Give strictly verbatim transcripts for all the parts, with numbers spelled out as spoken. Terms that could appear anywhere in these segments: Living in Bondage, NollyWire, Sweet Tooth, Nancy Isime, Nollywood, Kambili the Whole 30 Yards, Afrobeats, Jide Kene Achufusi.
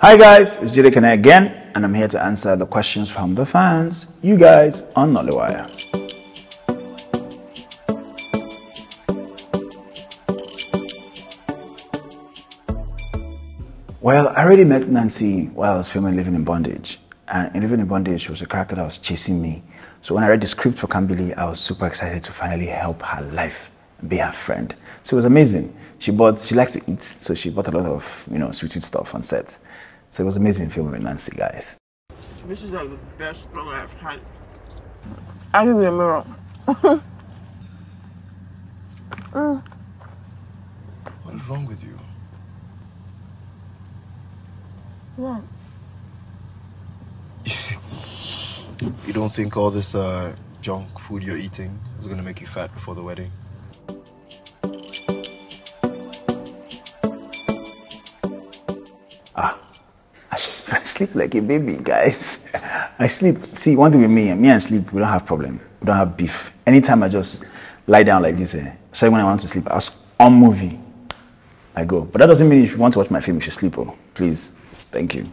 Hi guys, it's Jide Kene again, and I'm here to answer the questions from the fans, you guys, on NollyWire. Well, I already met Nancy while I was filming Living in Bondage, and in Living in Bondage, she was a character that was chasing me. So when I read the script for Kambili, I was super excited to finally help her life and be her friend. So it was amazing. She bought, she likes to eat, so she bought a lot of, you know, sweet, sweet stuff on set. So it was amazing filming with Nancy, guys. This is like the best film I've had. I'll give you a mirror. mm. What is wrong with you? What? Yeah. You don't think all this uh, junk food you're eating is going to make you fat before the wedding? Sleep like a baby, guys. I sleep. See, one thing with me, me and sleep, we don't have problem. We don't have beef. Anytime I just lie down like this, eh, so when I want to sleep, I was on movie, I go. But that doesn't mean if you want to watch my film, you should sleep, oh, please. Thank you.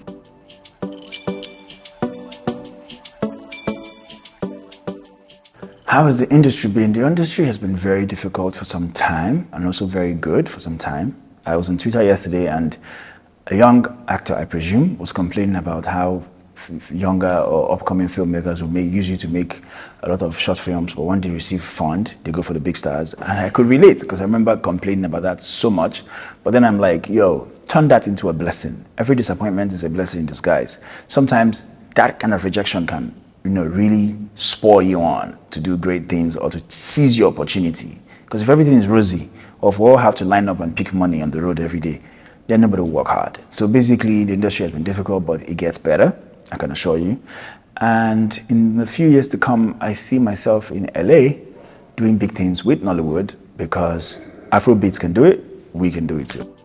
How has the industry been? The industry has been very difficult for some time, and also very good for some time. I was on Twitter yesterday, and a young actor, I presume, was complaining about how younger or upcoming filmmakers will make, use you to make a lot of short films, but when they receive fund, they go for the big stars. And I could relate, because I remember complaining about that so much. But then I'm like, yo, turn that into a blessing. Every disappointment is a blessing in disguise. Sometimes that kind of rejection can, you know, really spur you on to do great things or to seize your opportunity. Because if everything is rosy, or if we all have to line up and pick money on the road every day, then nobody will work hard. So basically, the industry has been difficult, but it gets better, I can assure you. And in the few years to come, I see myself in L A doing big things with Nollywood, because Afrobeats can do it, we can do it too.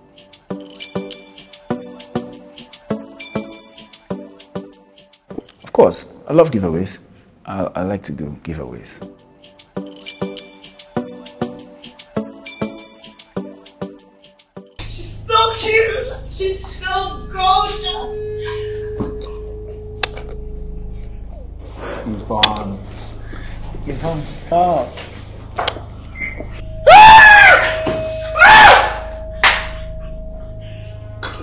Of course, I love giveaways. I, I like to do giveaways. She's so gorgeous. Yvonne. Yvonne, stop.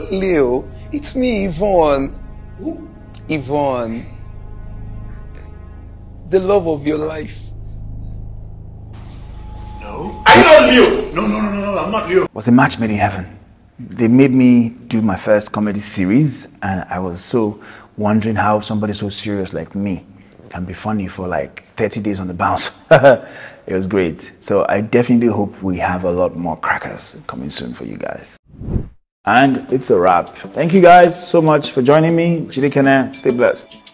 Leo, it's me, Yvonne. Who? Yvonne. The love of your life. No. I'm not Leo. No, no, no, no, no, I'm not Leo. Was a match made in heaven. They made me do my first comedy series, and I was so wondering how somebody so serious like me can be funny for like thirty days on the bounce. It was great. So I definitely hope we have a lot more crackers coming soon for you guys. And it's a wrap. Thank you guys so much for joining me. Jide Kene, stay blessed.